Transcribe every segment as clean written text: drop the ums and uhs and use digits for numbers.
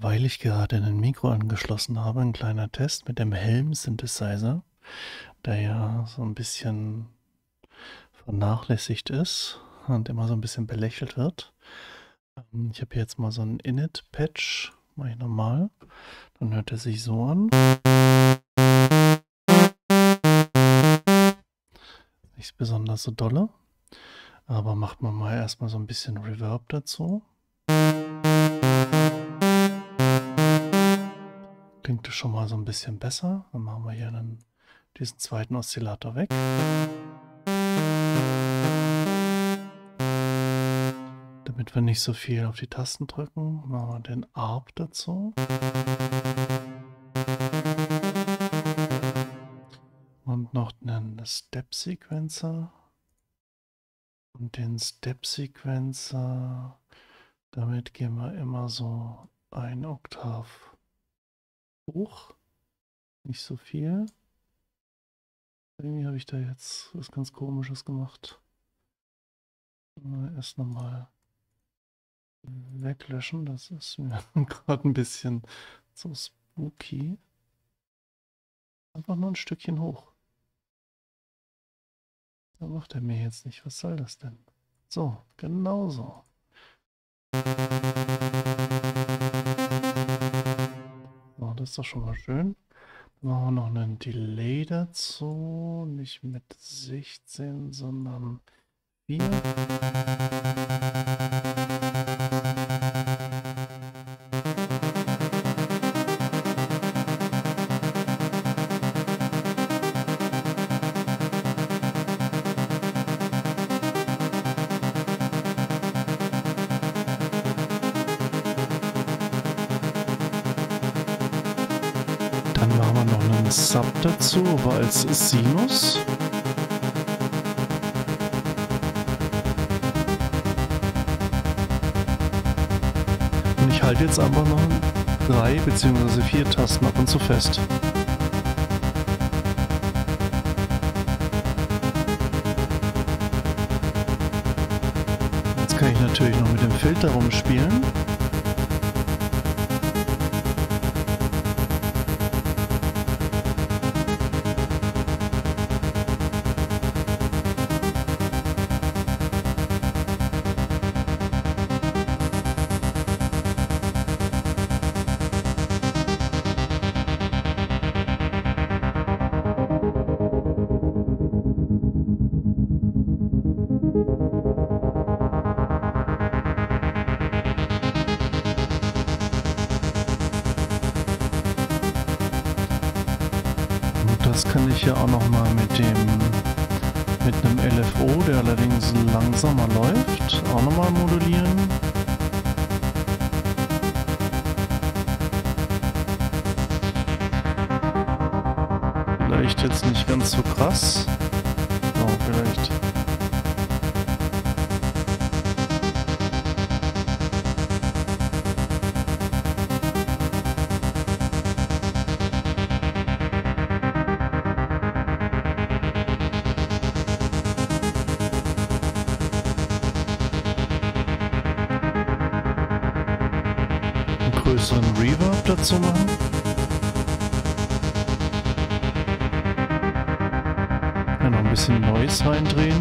weil ich gerade ein Mikro angeschlossen habe, ein kleiner Test mit dem Helm-Synthesizer, der ja so ein bisschen vernachlässigt ist und immer so ein bisschen belächelt wird. Ich habe hier jetzt mal so einen Init-Patch, mache ich nochmal, dann hört er sich so an. Nicht besonders so dolle, aber macht man mal erstmal so ein bisschen Reverb dazu. Klingt das schon mal so ein bisschen besser. Dann machen wir hier dann diesen zweiten Oszillator weg. Damit wir nicht so viel auf die Tasten drücken, machen wir den Arp dazu. Und noch einen Step-Sequenzer. Und den Step-Sequenzer, damit gehen wir immer so ein Oktav hoch. Nicht so viel. Irgendwie habe ich da jetzt was ganz Komisches gemacht. Erst nochmal weglöschen, das ist mir gerade ein bisschen so spooky. Einfach nur ein Stückchen hoch. Da macht er mir jetzt nicht. Was soll das denn? So, genau so. So, das ist doch schon mal schön. Dann machen wir noch einen Delay dazu. Nicht mit 16, sondern 4. Sub dazu, aber als Sinus. Und ich halte jetzt aber noch 3 bzw. 4 Tasten ab und zu fest. Jetzt kann ich natürlich noch mit dem Filter rumspielen. Auch nochmal mit einem LFO, der allerdings langsamer läuft, auch nochmal modulieren. Vielleicht jetzt nicht ganz so krass. Oh, vielleicht. So einen Reverb dazu machen. Dann noch ein bisschen Noise reindrehen.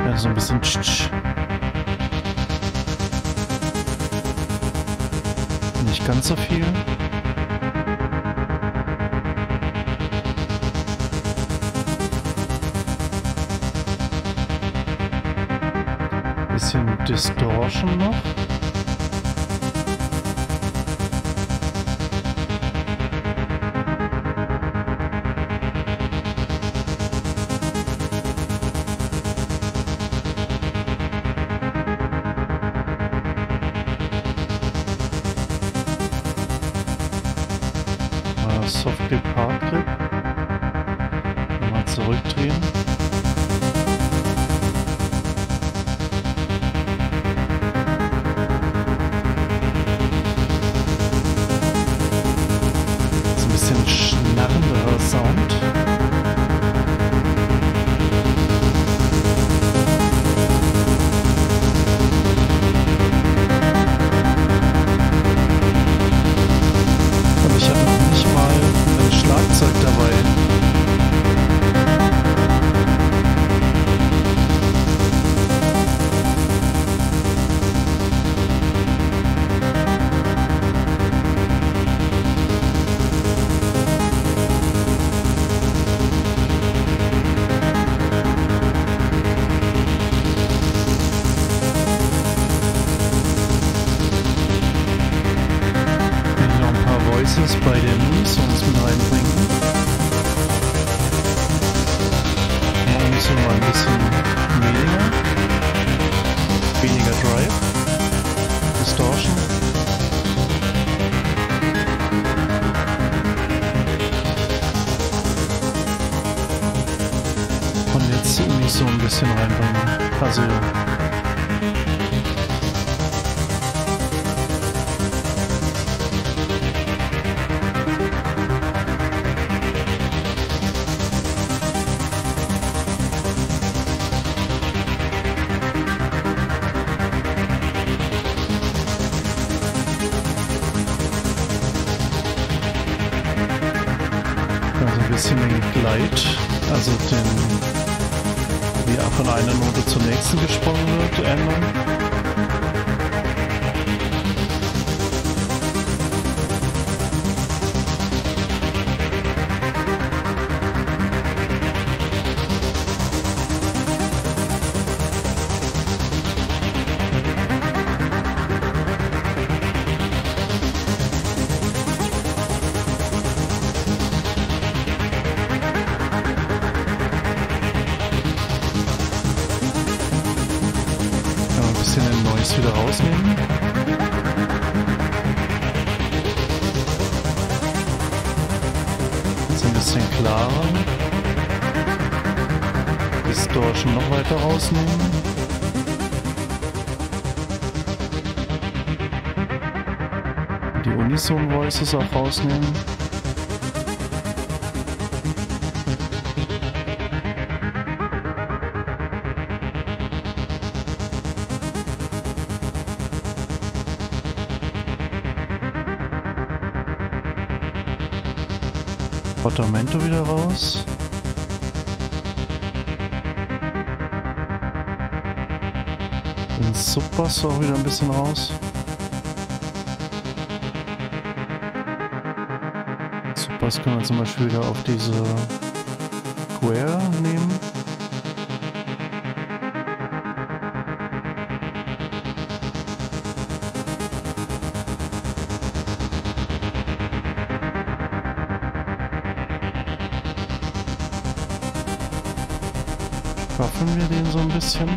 Ja, so ein bisschen tsch-tsch. Nicht ganz so viel. Bisschen Distortion noch. Soft Grip, Hard Grip. Nochmal zurückdrehen. bei den Unisons mit reinbringen. Machen wir es mal ein bisschen weniger Drive, Distortion. Und jetzt Unison ein bisschen reinbringen. Also von einer Note zur nächsten gesprungen wird, ändern. Wieder rausnehmen. Jetzt ein bisschen klarer. Distortion noch weiter rausnehmen. Die Unison Voices auch rausnehmen. Portamento wieder raus. Den Subpass auch wieder ein bisschen raus. Subpass können wir zum Beispiel wieder auf diese Square nehmen. Waffen wir den so ein bisschen,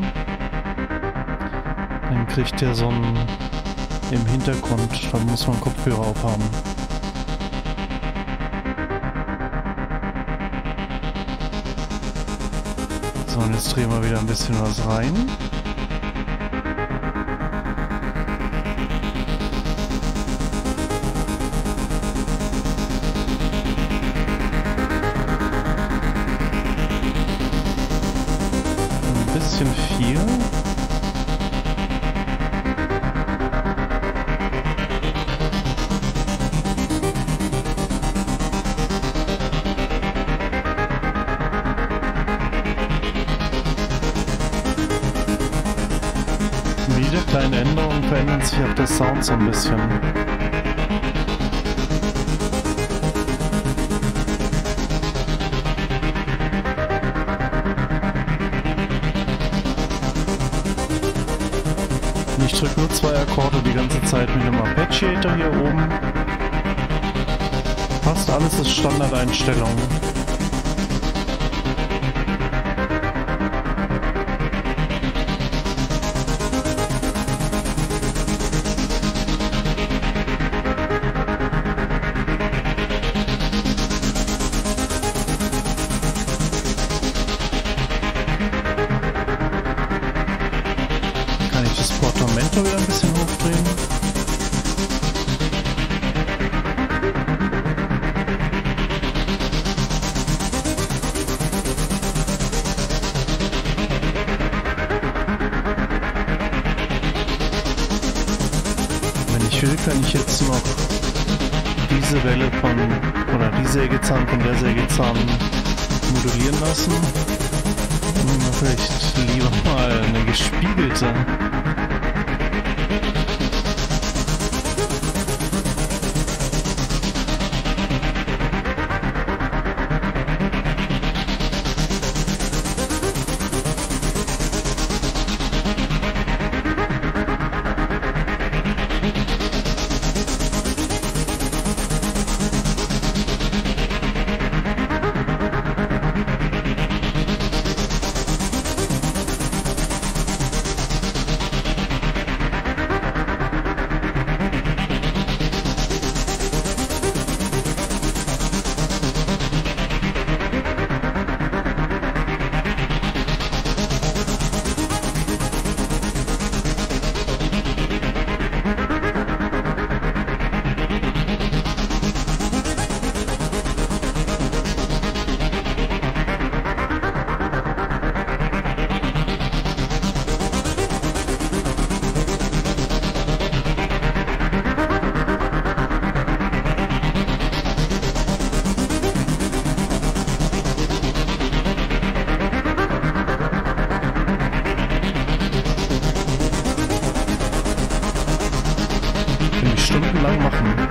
dann kriegt der so einen im Hintergrund, dann muss man Kopfhörer aufhaben. So, und jetzt drehen wir wieder ein bisschen was rein. Viel. Jede kleine Änderung verändert sich auf der Sound so ein bisschen. Ich drücke nur 2 Akkorde die ganze Zeit mit dem Arpeggiator hier oben. Fast alles ist Standardeinstellung. Wieder ein bisschen hochdrehen. Wenn ich will, kann ich jetzt noch diese Welle von oder die Sägezahn von der Sägezahn modulieren lassen. Vielleicht lieber mal eine gespiegelte. stundenlang machen.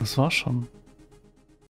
Das war schon.